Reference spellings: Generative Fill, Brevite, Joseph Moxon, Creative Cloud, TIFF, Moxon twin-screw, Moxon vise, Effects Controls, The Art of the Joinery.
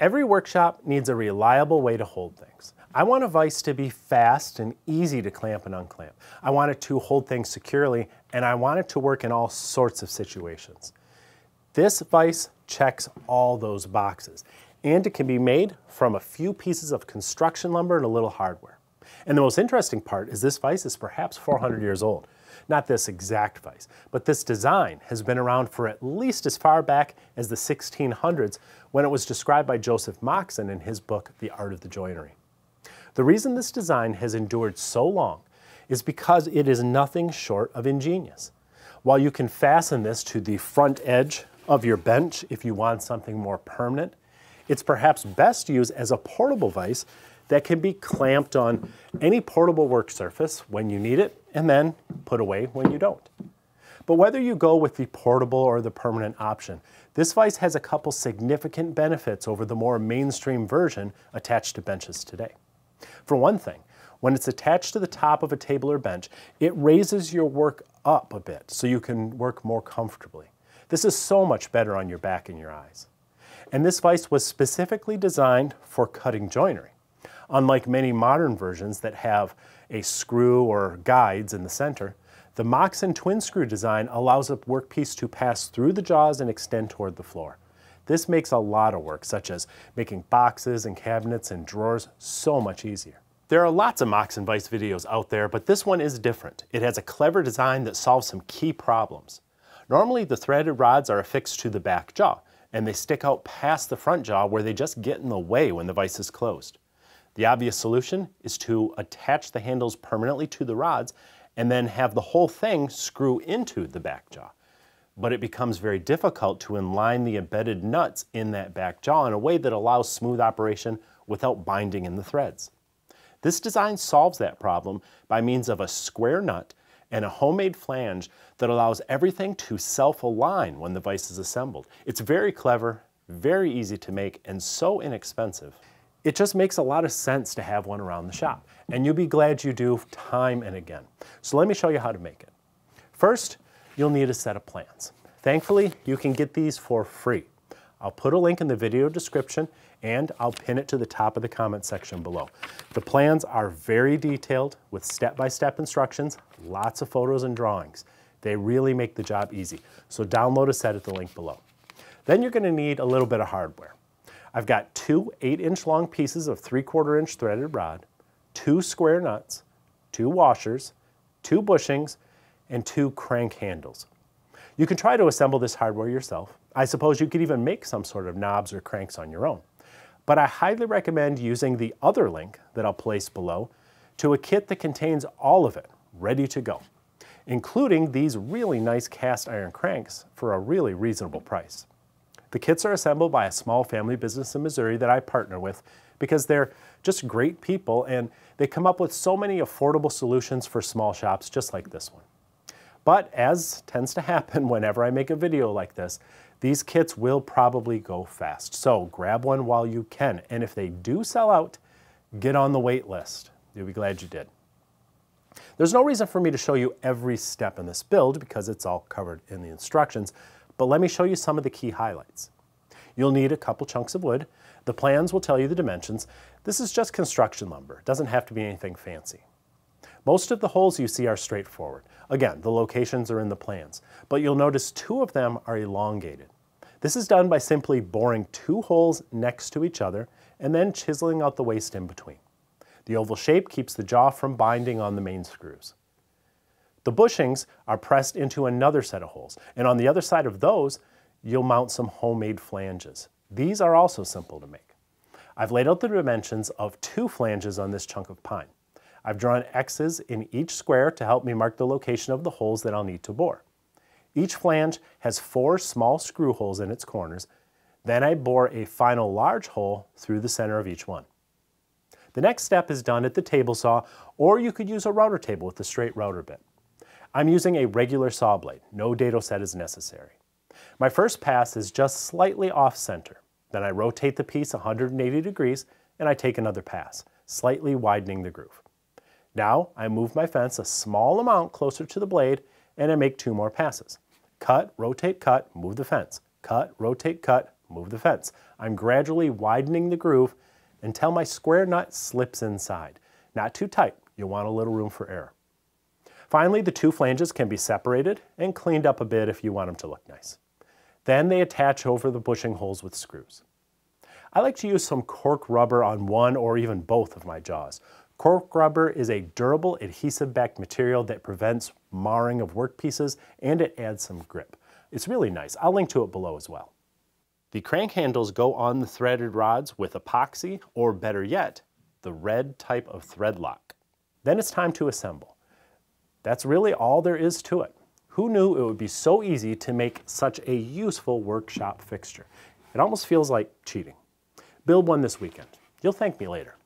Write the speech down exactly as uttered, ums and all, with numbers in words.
Every workshop needs a reliable way to hold things. I want a vise to be fast and easy to clamp and unclamp. I want it to hold things securely, and I want it to work in all sorts of situations. This vise checks all those boxes, and it can be made from a few pieces of construction lumber and a little hardware. And the most interesting part is this vise is perhaps four hundred years old. Not this exact vise, but this design has been around for at least as far back as the sixteen hundreds, when it was described by Joseph Moxon in his book, The Art of the Joinery. The reason this design has endured so long is because it is nothing short of ingenious. While you can fasten this to the front edge of your bench if you want something more permanent, it's perhaps best used as a portable vise that can be clamped on any portable work surface when you need it, and then put away when you don't. But whether you go with the portable or the permanent option, this vise has a couple significant benefits over the more mainstream version attached to benches today. For one thing, when it's attached to the top of a table or bench, it raises your work up a bit so you can work more comfortably. This is so much better on your back and your eyes. And this vise was specifically designed for cutting joinery. Unlike many modern versions that have a screw or guides in the center, the Moxon twin-screw design allows a workpiece to pass through the jaws and extend toward the floor. This makes a lot of work, such as making boxes and cabinets and drawers, so much easier. There are lots of Moxon vise videos out there, but this one is different. It has a clever design that solves some key problems. Normally, the threaded rods are affixed to the back jaw, and they stick out past the front jaw where they just get in the way when the vise is closed. The obvious solution is to attach the handles permanently to the rods and then have the whole thing screw into the back jaw. But it becomes very difficult to align the embedded nuts in that back jaw in a way that allows smooth operation without binding in the threads. This design solves that problem by means of a square nut and a homemade flange that allows everything to self-align when the vise is assembled. It's very clever, very easy to make, and so inexpensive. It just makes a lot of sense to have one around the shop, and you'll be glad you do time and again. So let me show you how to make it. First, you'll need a set of plans. Thankfully, you can get these for free. I'll put a link in the video description, and I'll pin it to the top of the comment section below. The plans are very detailed with step-by-step instructions, lots of photos and drawings. They really make the job easy. So download a set at the link below. Then you're gonna need a little bit of hardware. I've got two eight inch long pieces of three quarter inch threaded rod, two square nuts, two washers, two bushings, and two crank handles. You can try to assemble this hardware yourself. I suppose you could even make some sort of knobs or cranks on your own. But I highly recommend using the other link that I'll place below to a kit that contains all of it ready to go, including these really nice cast iron cranks for a really reasonable price. The kits are assembled by a small family business in Missouri that I partner with because they're just great people, and they come up with so many affordable solutions for small shops just like this one. But as tends to happen whenever I make a video like this, these kits will probably go fast. So grab one while you can, and if they do sell out, get on the wait list. You'll be glad you did. There's no reason for me to show you every step in this build because it's all covered in the instructions, but let me show you some of the key highlights. You'll need a couple chunks of wood. The plans will tell you the dimensions. This is just construction lumber. It doesn't have to be anything fancy. Most of the holes you see are straightforward. Again, the locations are in the plans, but you'll notice two of them are elongated. This is done by simply boring two holes next to each other and then chiseling out the waste in between. The oval shape keeps the jaw from binding on the main screws. The bushings are pressed into another set of holes, and on the other side of those, you'll mount some homemade flanges. These are also simple to make. I've laid out the dimensions of two flanges on this chunk of pine. I've drawn X's in each square to help me mark the location of the holes that I'll need to bore. Each flange has four small screw holes in its corners, then I bore a final large hole through the center of each one. The next step is done at the table saw, or you could use a router table with a straight router bit. I'm using a regular saw blade. No dado set is necessary. My first pass is just slightly off center. Then I rotate the piece one hundred eighty degrees and I take another pass, slightly widening the groove. Now I move my fence a small amount closer to the blade and I make two more passes. Cut, rotate, cut, move the fence. Cut, rotate, cut, move the fence. I'm gradually widening the groove until my square nut slips inside. Not too tight, you'll want a little room for error. Finally, the two flanges can be separated and cleaned up a bit if you want them to look nice. Then they attach over the bushing holes with screws. I like to use some cork rubber on one or even both of my jaws. Cork rubber is a durable adhesive-backed material that prevents marring of workpieces, and it adds some grip. It's really nice. I'll link to it below as well. The crank handles go on the threaded rods with epoxy, or better yet, the red type of thread lock. Then it's time to assemble. That's really all there is to it. Who knew it would be so easy to make such a useful workshop fixture? It almost feels like cheating. Build one this weekend. You'll thank me later.